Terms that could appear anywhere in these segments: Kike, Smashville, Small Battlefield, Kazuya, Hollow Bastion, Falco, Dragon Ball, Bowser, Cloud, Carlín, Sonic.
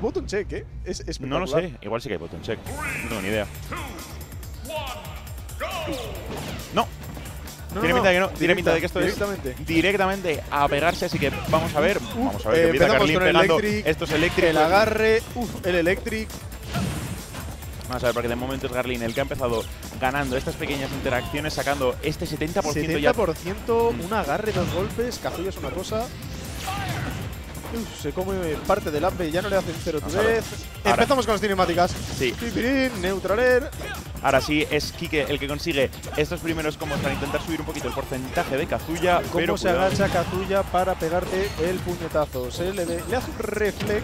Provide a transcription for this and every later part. button check, ¿eh? Es no lo sé, igual sí que hay button check. No tengo ni idea. 3, 2, 1, ¡no! No, tiene pinta de que no, tiene pinta de que esto es directamente a pegarse, así que vamos a ver. Vamos a ver, que empieza Carlín pegando. Esto es Electric. El agarre, el Electric. Vamos a ver, porque de momento es Carlín el que ha empezado ganando estas pequeñas interacciones, sacando este 70%, 70% ya. 70%, un agarre, dos golpes, Kazuya es una cosa. Se come parte del AP, ya no le hacen 0 otra vez. Empezamos con las cinemáticas. Sí. Pipirín, neutral air. Ahora sí, es Kike el que consigue estos primeros combos para intentar subir un poquito el porcentaje de Kazuya. ¿Cómo pero se agacha Kazuya para pegarte el puñetazo? Se le hace un reflex.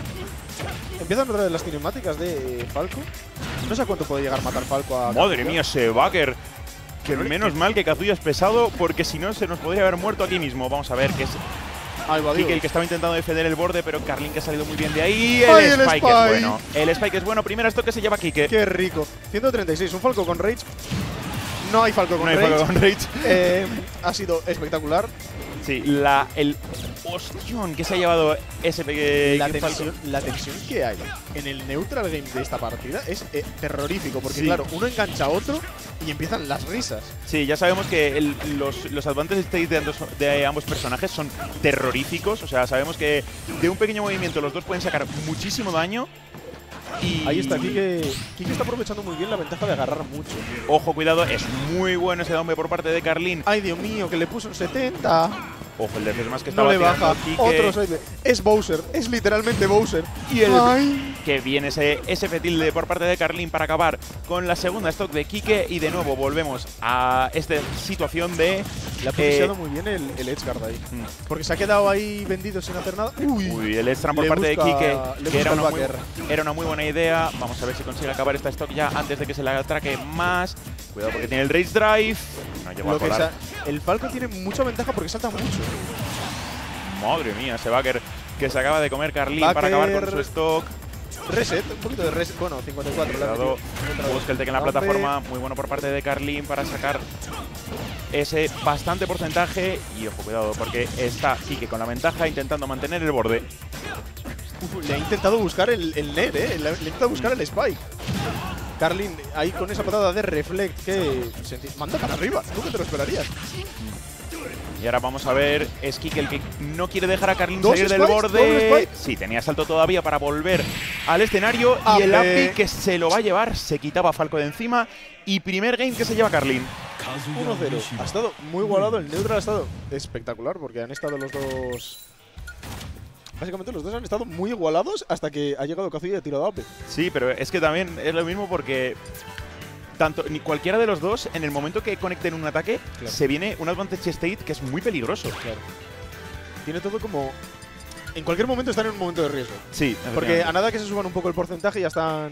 Empiezan otra vez las cinemáticas de Falco. No sé a cuánto puede llegar a matar Falco a Kazuya. Madre mía, ese backer. Que menos mal que Kazuya es pesado, porque si no se nos podría haber muerto aquí mismo. Vamos a ver qué es. Kike, el que estaba intentando defender el borde, pero Carlín que ha salido muy bien de ahí. El spike es bueno. El spike es bueno. Primero esto que se lleva Kike. Qué rico. 136. Un Falco con Rage. No hay Falco con Rage. Ha sido espectacular. Sí, el ostión que se ha llevado ese la tensión que hay en el neutral game de esta partida es terrorífico, porque sí, claro, uno engancha a otro y empiezan las risas. Sí, ya sabemos que los advances de ambos personajes son terroríficos, o sea, sabemos que de un pequeño movimiento los dos pueden sacar muchísimo daño. Y ahí está Kike está aprovechando muy bien la ventaja de agarrar mucho. Ojo, cuidado, es muy bueno ese doble por parte de Carlín. Ay, Dios mío, que le puso un 70. Ojo, el defensa más que estaba tirando Kike. Otro 6. Es Bowser, es literalmente Bowser. Y el que viene ese fetilde por parte de Carlín para acabar con la segunda stock de Kike. Y de nuevo volvemos a esta situación de… Le ha posicionado muy bien el edgeguard ahí. Porque se ha quedado ahí vendido sin hacer nada. Uy, el extra por parte de Kike, que era una muy buena idea. Vamos a ver si consigue acabar esta stock ya antes de que se la atraque más. Cuidado porque tiene el Rage Drive. No llegó a colar. El Falco tiene mucha ventaja porque salta mucho. Madre mía, ese backer que se acaba de comer Carlín para acabar con su stock. Reset, un poquito de reset. Bueno, 54. Cuidado, busca el tech en la plataforma. Muy bueno por parte de Carlín para sacar ese bastante porcentaje. Y ojo, cuidado, porque está Kike con la ventaja intentando mantener el borde. Le ha intentado buscar el net, le ha intentado buscar el spike. Carlín ahí con esa patada de reflect que manda para arriba. ¿Tú qué te lo esperarías? Y ahora vamos a ver, es Kike el que no quiere dejar a Carlín salir del borde. Sí, tenía salto todavía para volver al escenario. Y el API que se lo va a llevar, se quitaba Falco de encima. Y primer game que se lleva Carlín. 1-0. Ha estado muy igualado, el neutral ha estado espectacular porque han estado los dos… Básicamente los dos han estado muy igualados hasta que ha llegado Kazuya y ha tirado AP. Sí, pero es que también es lo mismo porque… Tanto, ni cualquiera de los dos, en el momento que conecten un ataque, se viene un advantage state que es muy peligroso. Claro. Tiene todo como… En cualquier momento están en un momento de riesgo. Sí. Porque a nada que se suban un poco el porcentaje ya están…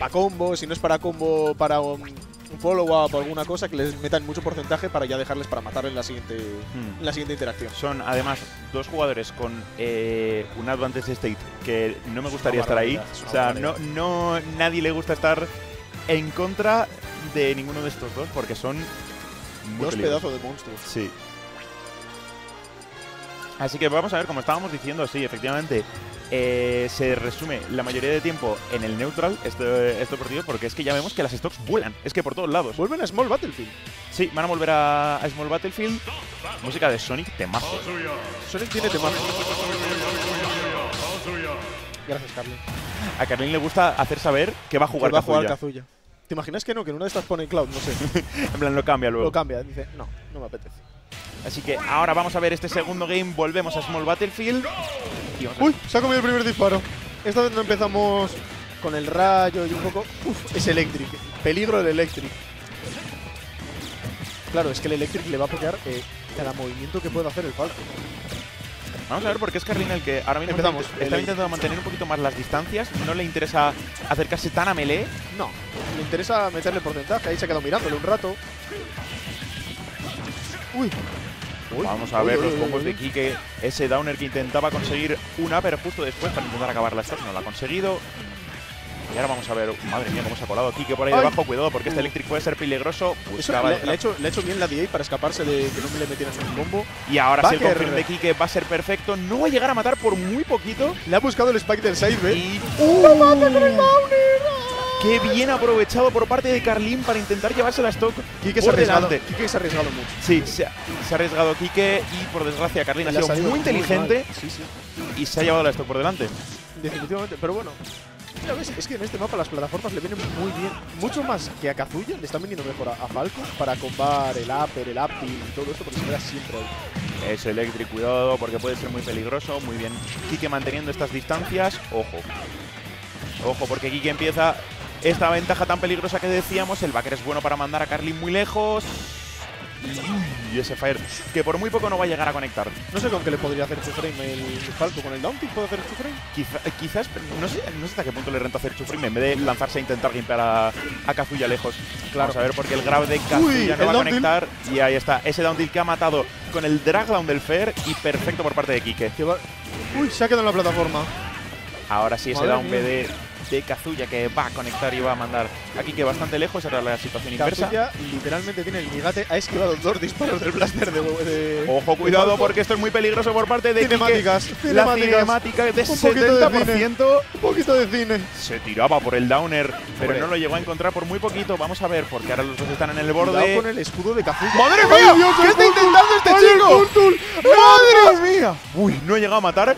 para combo, si no es para combo, para… un follow-up o alguna cosa que les metan mucho porcentaje para ya dejarles para matar en la siguiente, en la siguiente interacción. Son, además, dos jugadores con un advantage state que no me gustaría estar ahí. O sea, no, nadie le gusta estar en contra de ninguno de estos dos porque son… Dos pedazos de monstruos. Sí. Así que vamos a ver, como estábamos diciendo, sí, efectivamente… se resume la mayoría de tiempo en el neutral este partido porque es que ya vemos que las stocks vuelan, es que por todos lados. Vuelven a Small Battlefield. Sí, van a volver a Small Battlefield. Música de Sonic, temazo. Sonic tiene temazo. Gracias, Carlín. A Carlín le gusta hacer saber que va a jugar Kazuya. ¿Te imaginas que no? Que en una de estas pone Cloud, no sé. En plan, lo cambia luego. Lo cambia, dice, no, no me apetece. Así que ahora vamos a ver este segundo game, volvemos a Small Battlefield. Uy, se ha comido el primer disparo. Esta vez no empezamos con el rayo y un poco… Uf, es Electric. Peligro el Electric. Claro, es que el Electric le va a apoyar cada movimiento que pueda hacer el Falco. Vamos a ver porque es Carlín el que ahora mismo está intentando mantener un poquito más las distancias. No le interesa acercarse tan a melee. No, le interesa meterle porcentaje. Ahí se ha quedado mirándole un rato. Uy. Vamos a ver los combos de Kike. Ese downer que intentaba conseguir una, pero justo después para intentar acabar la stock no la ha conseguido. Y ahora vamos a ver... Madre mía, cómo se ha colado Kike por ahí debajo. Cuidado, porque este Electric puede ser peligroso. Buscaba... Le ha hecho bien la DA para escaparse de que no le metieras un combo. Y ahora sí, el confirm de Kike va a ser perfecto. No va a llegar a matar por muy poquito. Le ha buscado el spike del side B. Y... ¡No mate con el downer! ¡Qué bien aprovechado por parte de Carlín para intentar llevarse la stock! Kike se ha arriesgado mucho. Sí, se ha arriesgado Kike y, por desgracia, Carlín ha sido muy inteligente y se ha llevado la stock por delante. Definitivamente, pero bueno. Mira, ves, es que en este mapa las plataformas le vienen muy bien. Mucho más que a Kazuya, le están viniendo mejor a Falco para combar el upper, el up tilt y todo esto, porque se queda siempre ahí. Es Electric, cuidado, porque puede ser muy peligroso. Muy bien. Kike manteniendo estas distancias. Ojo. Ojo, porque Kike empieza... Esta ventaja tan peligrosa que decíamos, el backer es bueno para mandar a Carlín muy lejos. Y ese fire, que por muy poco no va a llegar a conectar. No sé con qué le podría hacer Chuframe el Falco, con el down tilt puede hacer Chuframe. Quizás, no sé hasta qué punto le renta hacer Chuframe en vez de lanzarse a intentar limpiar a Kazuya lejos. Claro. Vamos a ver, porque el grab de Kazuya no va a conectar. Y ahí está, ese down tilt que ha matado con el drag down del fair y perfecto por parte de Kike. Uy, se ha quedado en la plataforma. Ahora sí, ese down B de Kazuya que va a conectar y va a mandar aquí que bastante lejos. Ahora la situación inversa. Kazuya literalmente tiene el migate, ha esquivado dos disparos del blaster de... Ojo, cuidado, porque esto es muy peligroso por parte de Kike. La cinemática de 70%. Un poquito de cine. Se tiraba por el downer, pero no lo llegó a encontrar por muy poquito. Vamos a ver, porque ahora los dos están en el borde. Cuidado con el escudo de Kazuya. ¡Madre mía! Dios, ¿qué está intentando este chico? ¡Madre mía! Uy, no he llegado a matar.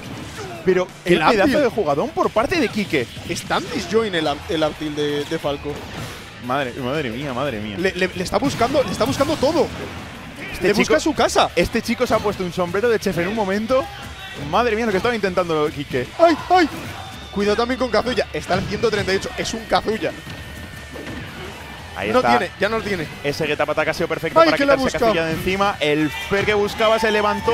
Pero el pedazo de jugadón por parte de Kike. Está en disjoin el uptil de Falco. Madre mía. Le está buscando todo. Le busca su casa. Este chico se ha puesto un sombrero de chef en un momento. Madre mía, lo que estaba intentando Kike. ¡Ay, ay! Cuidado también con Kazuya. Está en 138. Es un Kazuya. Ahí no está. Ya no lo tiene. Ese get up attack ha sido perfecto para quitarse Kazuya de encima. El fair que buscaba se levantó.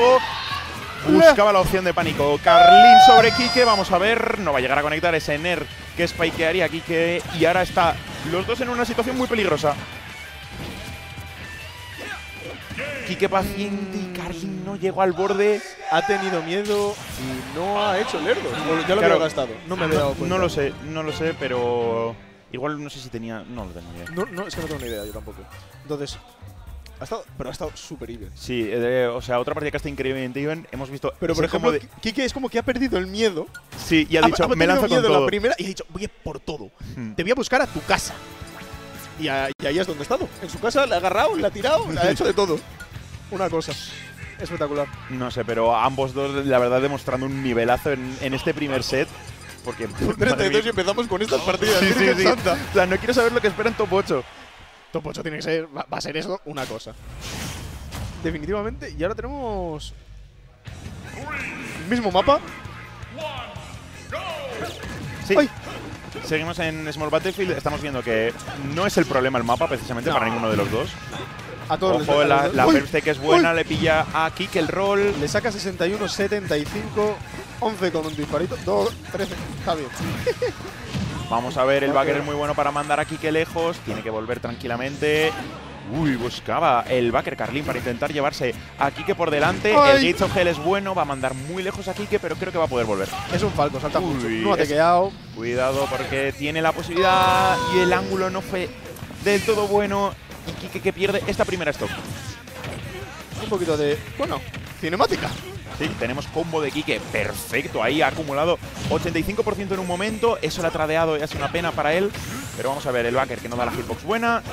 Buscaba la opción de pánico. Carlín sobre Kike, vamos a ver. No va a llegar a conectar ese Ner que spikearía a Kike. Y ahora está los dos en una situación muy peligrosa. Kike paciente y Carlín no llegó al borde. Ha tenido miedo y no ha hecho lerdo. Ya lo había gastado. No me había dado cuenta. No lo sé, pero... Igual no sé si tenía... No lo tengo ni idea. No, es que no tengo ni idea, yo tampoco. Entonces... Pero ha estado súper even. Sí, o sea, otra partida que ha estado increíblemente even. Hemos visto... Pero, por ejemplo, Kike es como que ha perdido el miedo. Sí, y ha dicho, me lanzo con todo. La primera y ha dicho, voy a por todo. Te voy a buscar a tu casa. Y ahí es donde ha estado. En su casa la ha agarrado, la ha tirado, la ha hecho de todo. Una cosa. Espectacular. No sé, pero ambos dos, la verdad, demostrando un nivelazo en este primer set. Porque... 32 y empezamos con estas partidas. Sí. O sea, no quiero saber lo que espera en Top 8. Top 8 tiene que ser, va a ser eso, una cosa. Definitivamente, y ahora tenemos... Mismo mapa. Sí. ¡Ay! Seguimos en Small Battlefield, estamos viendo que no es el problema el mapa, precisamente, para ninguno de los dos. A todos. Ojo, la perste que es buena, le pilla a Kike el roll. Le saca 61, 75, 11 con un disparito, 2, 13, está bien. Vamos a ver, el backer es muy bueno para mandar a Kike lejos. Tiene que volver tranquilamente. Uy, buscaba el backer Carlín para intentar llevarse a Kike por delante. ¡Ay! El Gates of Hell es bueno, va a mandar muy lejos a Kike, pero creo que va a poder volver. Es un Falco, salta mucho. No ha tequeado. Cuidado, porque tiene la posibilidad y el ángulo no fue del todo bueno. Y Kike que pierde esta primera stock. Un poquito de... Bueno, cinemática. Sí, tenemos combo de Kike, perfecto, ahí ha acumulado 85% en un momento, eso lo ha tradeado y ha sido una pena para él, pero vamos a ver el backer que no da la hitbox buena,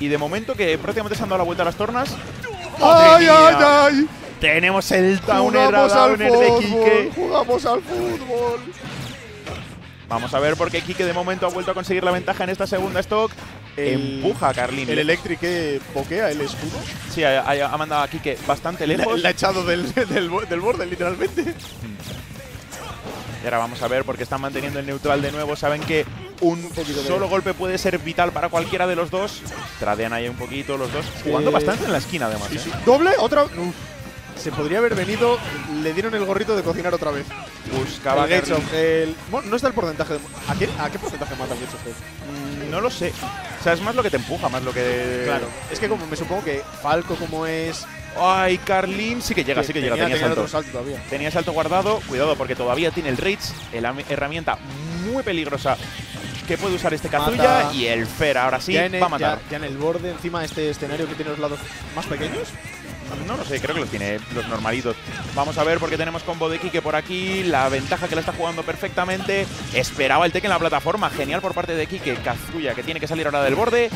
y de momento que prácticamente se han dado la vuelta a las tornas. ¡Ay, ay, ay! Tenemos el downer de Kike. ¡Jugamos al fútbol! Vamos a ver, porque Kike de momento ha vuelto a conseguir la ventaja en esta segunda stock. Empuja a Carlín. El Electric que pokea el escudo. Sí, ha mandado a Kike bastante lejos. La ha echado del borde, literalmente. Y ahora vamos a ver, porque están manteniendo el neutral de nuevo. Saben que un solo golpe puede ser vital para cualquiera de los dos. Tradean ahí un poquito los dos. Jugando bastante en la esquina, además. Sí, sí. ¿Doble? ¿Otra? Uf. Se podría haber venido, le dieron el gorrito de cocinar otra vez. Buscaba el Gates of Hell. No está el porcentaje. ¿A qué porcentaje mata el Gates of Hell? No lo sé. O sea, es más lo que te empuja, más lo que... Claro. Es que como me supongo que Falco como es... Ay, Carlín sí que llega, Tenía salto. Tenía salto guardado. Cuidado, porque todavía tiene el Reach, herramienta muy peligrosa que puede usar este Kazuya y el Fer ahora sí va a matar. Ya en el borde, encima de este escenario que tiene los lados más pequeños. No lo sé, creo que los tiene los normalitos. Vamos a ver porque tenemos combo de Kike por aquí. La ventaja que la está jugando perfectamente. Esperaba el tech en la plataforma. Genial por parte de Kike. Kazuya que tiene que salir ahora del borde.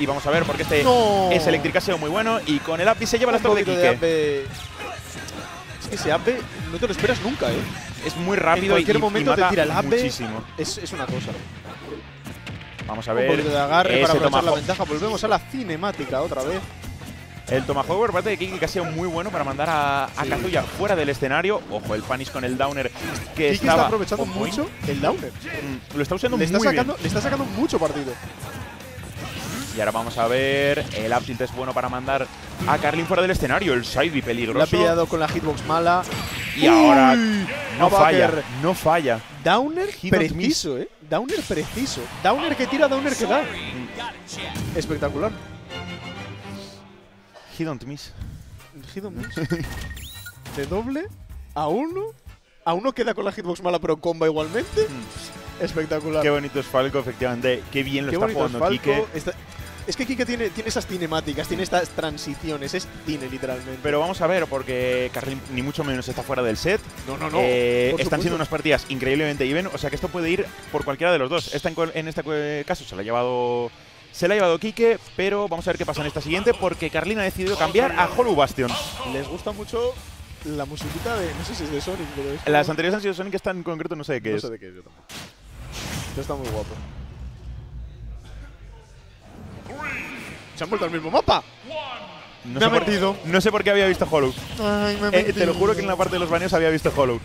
Y vamos a ver porque este es eléctrica, ha sido muy bueno. Y con el up se lleva la stop de Kike. Es que ese up no te lo esperas nunca, ¿eh? Es muy rápido en cualquier momento te tira el up muchísimo. Es una cosa. Vamos a ver. Un poquito de agarre para aprovechar la ventaja. Volvemos a la cinemática otra vez. El tomahawk por parte de Kike que ha sido muy bueno para mandar a Kazuya fuera del escenario. Ojo, el punish con el downer que está aprovechando mucho el downer. Lo está usando muy bien. Le está sacando mucho partido. Y ahora vamos a ver. El up tilt es bueno para mandar a Carlín fuera del escenario. El side peligroso. Lo ha pillado con la hitbox mala. Y ahora no falla. No falla. Downer preciso, ¿eh? Downer preciso. Downer que tira, downer que da. Espectacular. He don't miss. He don't miss. De doble a uno. A uno queda con la hitbox mala, pero comba igualmente. Espectacular. Qué bonito es Falco, efectivamente. Qué bien lo está jugando Kike. Es que Kike tiene esas cinemáticas, tiene estas transiciones, es cine literalmente. Pero vamos a ver, porque Carlín ni mucho menos está fuera del set. No. Están siendo unas partidas increíblemente even, o sea que esto puede ir por cualquiera de los dos. En este caso se lo ha llevado... Se la ha llevado Kike, pero vamos a ver qué pasa en esta siguiente, porque Carlín ha decidido cambiar a Hollow Bastion. Les gusta mucho la musiquita de... No sé si es de Sonic, pero es... Las anteriores han sido Sonic, esta en concreto no sé de qué es. No sé de qué es, yo tampoco. Esto está muy guapo. ¿Se han vuelto al mismo mapa? No sé, no sé por qué había visto Hollow. Ay, te lo juro que en la parte de los baneos había visto Hollow.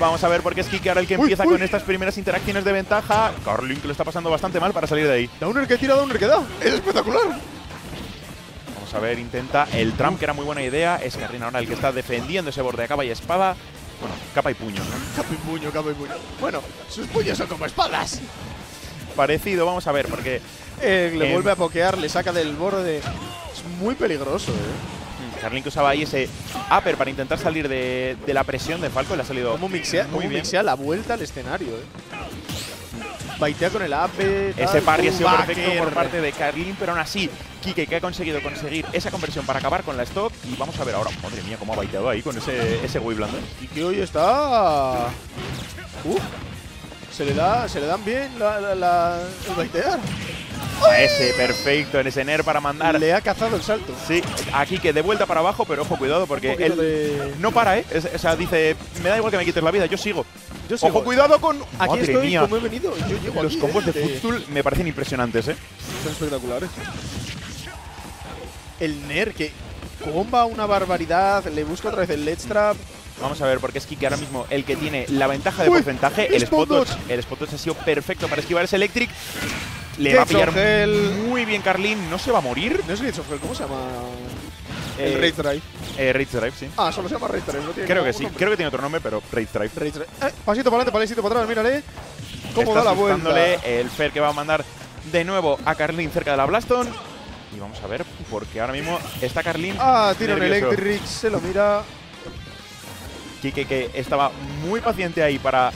Vamos a ver porque es Kike ahora el que empieza con estas primeras interacciones de ventaja. Carlín que lo está pasando bastante mal para salir de ahí. Downer que tira, downer que da. Es espectacular. Vamos a ver, intenta el tramp, que era muy buena idea. Es Carlín ahora el que está defendiendo ese borde a capa y espada. Bueno, capa y puño, ¿no? Capa y puño, capa y puño. Bueno, sus puños son como espadas. Parecido, vamos a ver porque... le vuelve a pokear, le saca del borde... Muy peligroso, ¿eh? Carlín que usaba ahí ese upper para intentar salir de la presión de Falco. Le ha salido muy bien. Mixea la vuelta al escenario, ¿eh? Baitea con el upper. Ese parry ha sido perfecto por parte de Carlín, pero aún así, Kike que ha conseguido conseguir esa conversión para acabar con la stop. Y vamos a ver ahora, madre mía, cómo ha baiteado ahí con ese wave blando. Y que hoy está... se le dan bien el baitear. Ese perfecto en ese Nair para mandar. Le ha cazado el salto. Sí, aquí que de vuelta para abajo, pero ojo, cuidado porque él no para, ¿eh? O sea, dice, me da igual que me quites la vida, yo sigo. Ojo, cuidado con... Aquí estoy como he venido. Yo llego los aquí, combos de Futsul me parecen impresionantes, ¿eh? Son espectaculares. El Nair que comba una barbaridad, le busca otra vez el ledge trap. Vamos a ver, porque es Kike ahora mismo el que tiene la ventaja de porcentaje. El spot 2. El spot 2 ha sido perfecto para esquivar ese electric. Le va a pillar muy bien Carlín, no se va a morir. No es Gates of Hell, ¿cómo se llama? El Raid Drive. Raid Drive, sí. Ah, solo se llama Raid Drive, no tiene Creo que sí, nombre. Creo que tiene otro nombre, pero Raid Drive. Pasito para adelante, pasito para atrás, mírale. Cómo da la vuelta. El Fer que va a mandar de nuevo a Carlín cerca de la Blaston. Y vamos a ver, porque ahora mismo está Carlín. Ah, tira el Electric, se lo mira. Kike que estaba muy paciente ahí para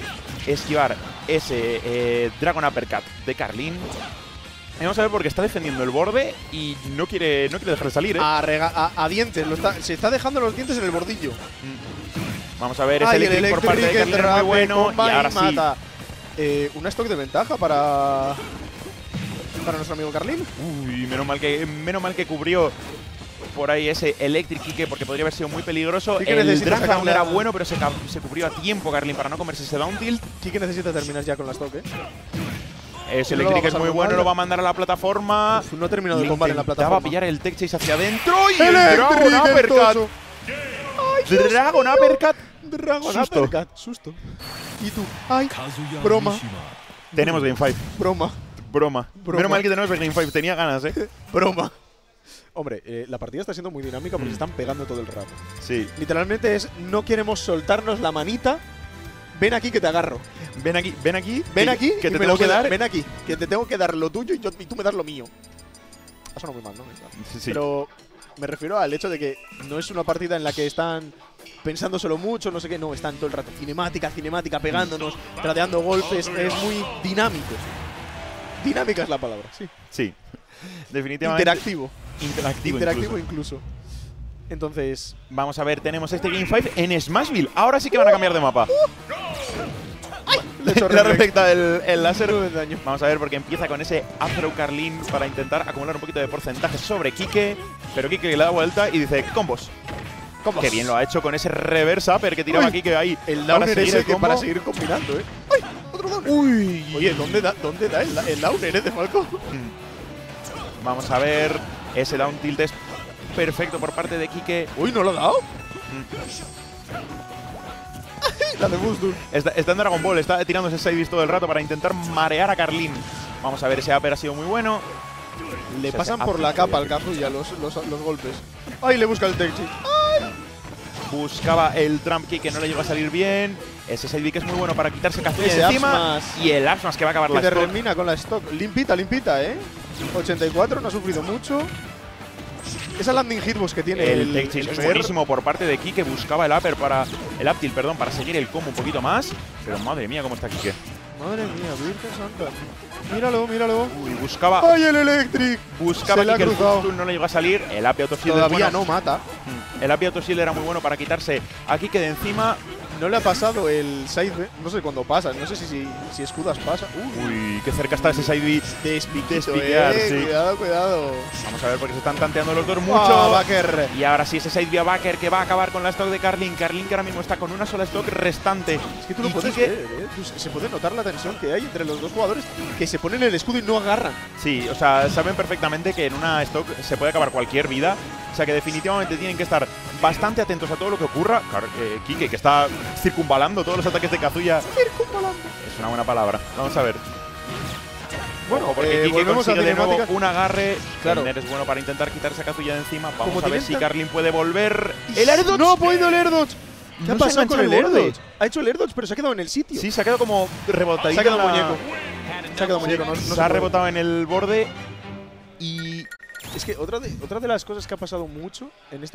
esquivar ese Dragon Uppercut de Carlín. Vamos a ver porque está defendiendo el borde y no quiere dejar de salir, ¿eh? A dientes, se está dejando los dientes en el bordillo. Vamos a ver, ese electric por parte de Carlín muy bueno. Y ahora mata. Una stock de ventaja para nuestro amigo Carlín. Uy, menos mal que cubrió por ahí ese electric Kike, porque podría haber sido muy peligroso. El drag down era bueno, pero se cubrió a tiempo Carlín para no comerse ese down tilt. Kike necesita terminar ya con la stock, ¿eh? Ese electric es muy bueno, lo va a mandar a la plataforma. Uf, no ha terminado de combatir en la plataforma. Va a pillar el tech chase hacia adentro y el Dragon Uppercut. Dragon Uppercut. Dragon Uppercut. Susto. Y tú, ay, broma. Tenemos Game 5. Broma. Menos mal que tenemos Game 5, tenía ganas, ¿eh? Broma. Hombre, la partida está siendo muy dinámica porque se están pegando todo el rato. Sí. Literalmente es, no queremos soltarnos la manita. Ven aquí que te agarro. Ven aquí. Que te tengo que dar. Ven aquí. Que te tengo que dar lo tuyo y tú me das lo mío. Eso no muy mal, ¿no? Sí. Pero me refiero al hecho de que no es una partida en la que están pensándoselo mucho, no sé qué. No, están todo el rato cinemática, pegándonos, tradeando golpes. Es muy dinámico. Dinámica es la palabra, sí. Sí. Definitivamente. Interactivo. Interactivo incluso. Entonces, vamos a ver, tenemos este Game 5 en Smashville. Ahora sí que van a cambiar de mapa. ¡Ay! Le respecta el láser de daño. Vamos a ver, porque empieza con ese Afro Carlín para intentar acumular un poquito de porcentaje sobre Kike. Pero Kike le da vuelta y dice combos. Que bien lo ha hecho con ese reversa, pero que tiraba Kike ahí. El downer ese que para seguir combinando, ¿eh? ¡Ay! Otro downer. ¡Uy! Oye, ¿dónde da el downer de Falco? Vamos a ver, ese down tilt es perfecto por parte de Kike. ¡Uy, no lo ha dado! La de Busdur. Está en Dragon Ball, está tirando ese sidebeast todo el rato para intentar marear a Carlín. Vamos a ver, ese upper ha sido muy bueno. Le pasan por la capa al Kazuya los golpes. ¡Ay, le busca el Tech-Chi! Buscaba el Trump Kick, que no le llegó a salir bien. Ese sidebeast que es muy bueno para quitarse Kazuya de encima. Y el Absmas que va a acabar la stock. Que termina con la stock. Limpita, limpita, ¿eh? 84, no ha sufrido mucho. Esa landing hitbox que tiene el tech chill es buenísimo por parte de Kike. Buscaba el upper para el up tilt, perdón, para seguir el combo un poquito más. Pero madre mía, cómo está Kike. Madre mía, Virgen Santa. Míralo, míralo. Uy, buscaba. ¡Ay, el electric! Buscaba Kike, el tool no le llegó a salir. El up auto shield todavía no mata. El up auto shield era muy bueno para quitarse a Kike de encima. No le ha pasado el side, no sé cuándo pasa, no sé si escudas pasa. Uy, qué cerca está ese side de espiquear, sí. Cuidado, cuidado. Vamos a ver porque se están tanteando los dos mucho. Backer. Y ahora sí, ese side a Backer que va a acabar con la stock de Carlín. Carlín que ahora mismo está con una sola stock restante. Es que tú lo puedes ver, ¿eh? Pues se puede notar la tensión que hay entre los dos jugadores que se ponen el escudo y no agarran. Sí, o sea, saben perfectamente que en una stock se puede acabar cualquier vida. O sea que definitivamente tienen que estar bastante atentos a todo lo que ocurra. Kike, que está circunvalando todos los ataques de Kazuya. Circunvalando. Es una buena palabra. Vamos a ver. Bueno, porque Kike consigue de nuevo un agarre. Claro. Es bueno para intentar quitarse a Kazuya de encima. Vamos a ver si Carlín puede volver. ¡El Airdots! ¡No ha podido el Airdots! ¿Qué ha pasado con el Airdots? Ha hecho el Airdots, pero se ha quedado en el sitio. Sí, se ha quedado como rebotadito. Se ha quedado muñeco. Se ha quedado muñeco. No, se ha rebotado en el borde. Y es que otra de las cosas que ha pasado mucho en esta